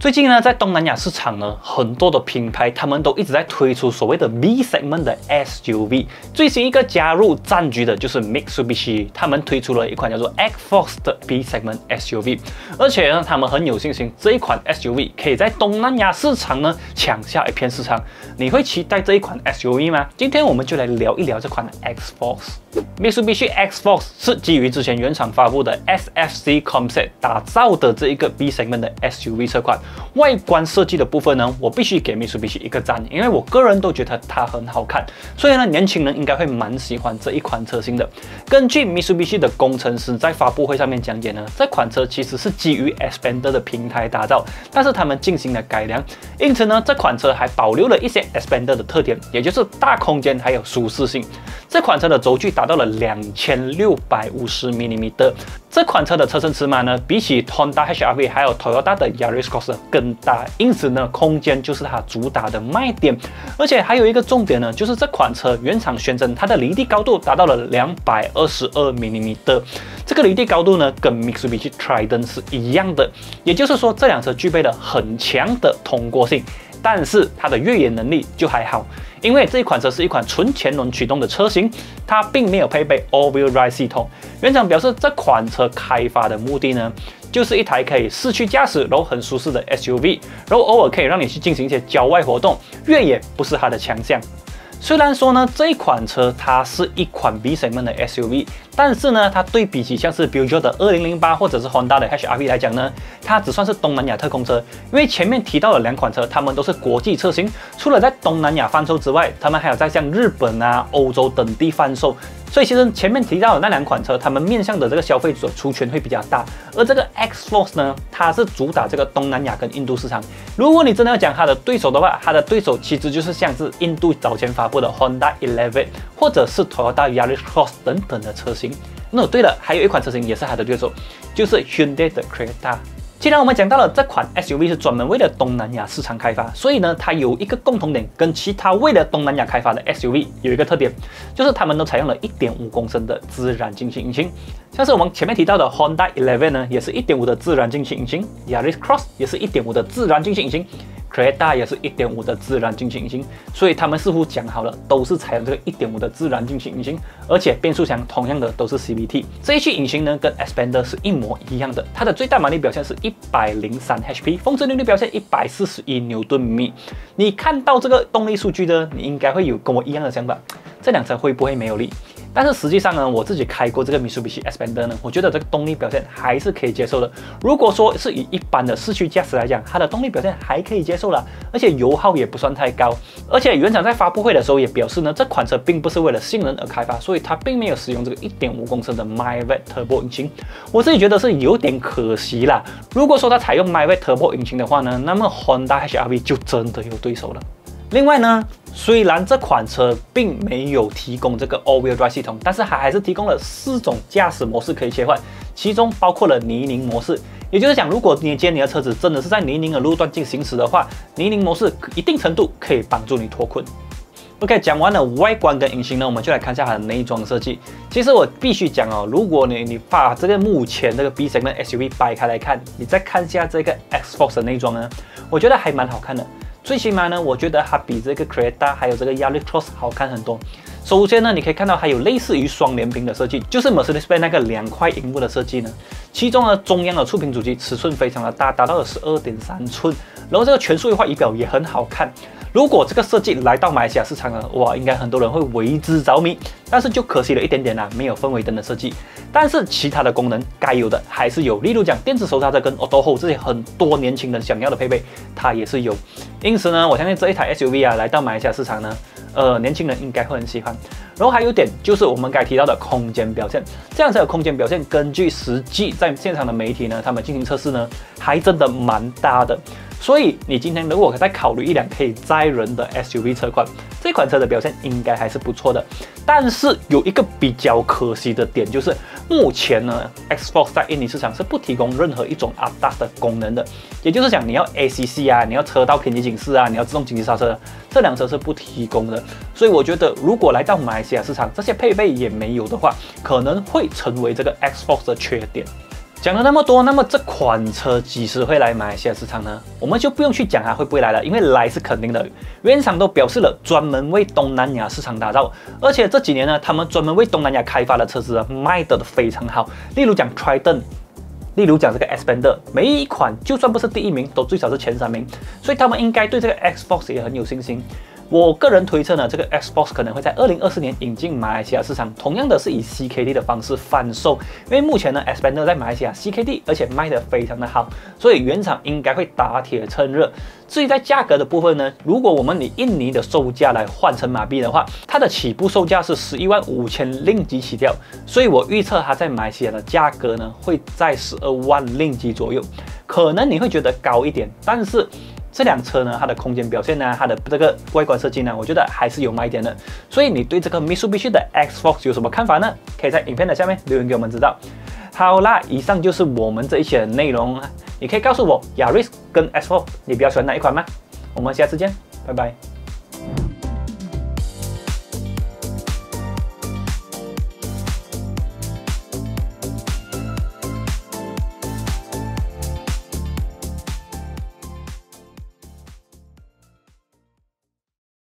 最近呢，在东南亚市场呢，很多的品牌他们都一直在推出所谓的 B segment 的 SUV。最新一个加入战局的就是 Mitsubishi， 他们推出了一款叫做 Xforce 的 B segment SUV。而且呢，他们很有信心这一款 SUV 可以在东南亚市场呢抢下一片市场。你会期待这一款 SUV 吗？今天我们就来聊一聊这款的 Xforce。Mitsubishi Xforce 是基于之前原厂发布的 SFC comset 打造的这一个 B segment 的 SUV 车款。 外观设计的部分呢，我必须给 Mitsubishi 一个赞，因为我个人都觉得它很好看，所以呢，年轻人应该会蛮喜欢这一款车型的。根据 Mitsubishi 的工程师在发布会上面讲解呢，这款车其实是基于 Xpander 的平台打造，但是他们进行了改良，因此呢，这款车还保留了一些 Xpander 的特点，也就是大空间还有舒适性。这款车的轴距达到了2650 mm， 这款车的车身尺码呢，比起 Honda HRV 还有 Toyota 的 Yaris Cross 更大，因此呢，空间就是它主打的卖点。而且还有一个重点呢，就是这款车原厂宣称它的离地高度达到了222 mm， 这个离地高度呢，跟 Mitsubishi Triton 是一样的，也就是说，这辆车具备了很强的通过性。 但是它的越野能力就还好，因为这一款车是一款纯前轮驱动的车型，它并没有配备 all-wheel drive 系统。原厂表示，这款车开发的目的呢，就是一台可以市区驾驶，然后很舒适的 SUV， 然后偶尔可以让你去进行一些郊外活动，越野不是它的强项。 虽然说呢，这一款车它是一款 B segment 的 SUV， 但是呢，它对比起像是 Peugeot 的2008或者是 Honda 的 HRV 来讲呢，它只算是东南亚特供车。因为前面提到的两款车，它们都是国际车型，除了在东南亚贩售之外，它们还有在像日本啊、欧洲等地贩售。 所以其实前面提到的那两款车，他们面向的这个消费者族群会比较大，而这个 Xforce 呢，它是主打这个东南亚跟印度市场。如果你真的要讲它的对手的话，它的对手其实就是像是印度早前发布的 Honda Elevate 或者是 Toyota Yaris Cross 等等的车型。那对了，还有一款车型也是它的对手，就是 Hyundai 的 Creta。 既然我们讲到了这款 SUV 是专门为了东南亚市场开发，所以呢，它有一个共同点，跟其他为了东南亚开发的 SUV 有一个特点，就是它们都采用了 1.5 公升的自然进气引擎。像是我们前面提到的 Honda Elevate 呢，也是 1.5 的自然进气引擎 ；Yaris Cross 也是 1.5 的自然进气引擎 ；Creta 也是 1.5 的自然进气引擎。所以他们似乎讲好了，都是采用这个 1.5 的自然进气引擎，而且变速箱同样的都是 CVT。这一具引擎呢，跟 Xpander 是一模一样的，它的最大马力表现是103 HP， 峰值扭力表现141 Nm。你看到这个动力数据呢，你应该会有跟我一样的想法，这辆车会不会没有力？但是实际上呢，我自己开过这个 Mitsubishi Xpander 呢，我觉得这个动力表现还是可以接受的。如果说是以一般的市区驾驶来讲，它的动力表现还可以接受啦，而且油耗也不算太高。而且原厂在发布会的时候也表示呢，这款车并不是为了性能而开发，所以它并没有使用这个 1.5 公升的 MIVEC Turbo 引擎。我自己觉得是有点可惜啦。如果说它采用 MIVEC Turbo 引擎的话呢，那么 Honda HRV 就真的有对手了。另外呢， 虽然这款车并没有提供这个 all-wheel drive 系统，但是它还是提供了4种驾驶模式可以切换，其中包括了泥泞模式。也就是讲，如果你今天你的车子真的是在泥泞的路段进行驶的话，泥泞模式一定程度可以帮助你脱困。 OK， 讲完了外观跟引擎呢，我们就来看一下它的内装设计。其实我必须讲哦，如果你把这个目前这个 B segment SUV 掰开来看，你再看一下这个 Xforce 的内装呢，我觉得还蛮好看的。 最起码呢，我觉得它比这个 Creta 还有这个 Yaris Cross 好看很多。首先呢，你可以看到它有类似于双联屏的设计，就是 Mercedes-Benz 那个2块屏幕的设计呢。其中呢，中央的触屏主机尺寸非常的大，达到了 12.3 寸，然后这个全数位化仪表也很好看。 如果这个设计来到马来西亚市场呢，哇，应该很多人会为之着迷。但是就可惜了一点点啦，没有氛围灯的设计。但是其他的功能该有的还是有，例如讲电子手刹车跟 Auto Hold 这些很多年轻人想要的配备，它也是有。因此呢，我相信这一台 SUV 啊来到马来西亚市场呢，年轻人应该会很喜欢。然后还有一点就是我们刚才提到的空间表现，这辆车的空间表现，根据实际在现场的媒体呢，他们进行测试呢，还真的蛮大的。 所以你今天如果再考虑一辆可以载人的 SUV 车款，这款车的表现应该还是不错的。但是有一个比较可惜的点，就是目前呢 ，Xforce 在印尼市场是不提供任何一种 ADAS 的功能的。也就是讲，你要 ACC 啊，你要车道偏离警示啊，你要自动紧急刹车，这辆车是不提供的。所以我觉得，如果来到马来西亚市场，这些配备也没有的话，可能会成为这个 Xforce 的缺点。讲了那么多，那么这款车几时会来马来西亚市场呢？我们就不用去讲它会不会来了，因为来是肯定的。原厂都表示了，专门为东南亚市场打造，而且这几年呢，他们专门为东南亚开发的车子啊，卖得非常好。例如讲 Triton。 例如讲这个 Xpander， 每一款就算不是第一名，都最少是前3名，所以他们应该对这个 Xforce 也很有信心。我个人推测呢，这个 Xforce 可能会在2024年引进马来西亚市场，同样的是以 CKD 的方式贩售，因为目前呢 Xpander 在马来西亚 CKD， 而且卖得非常的好，所以原厂应该会打铁趁热。至于在价格的部分呢，如果我们以印尼的售价来换成马币的话，它的起步售价是11.5万令吉起跳，所以我预测它在马来西亚的价格呢会在12万令吉左右，可能你会觉得高一点，但是这辆车呢，它的空间表现呢，它的这个外观设计呢，我觉得还是有卖点的。所以你对这个 Mitsubishi 的 Xforce 有什么看法呢？可以在影片的下面留言给我们知道。好啦，以上就是我们这一期的内容，你可以告诉我 Yaris 跟 Xforce 你比较喜欢哪一款吗？我们下次见，拜拜。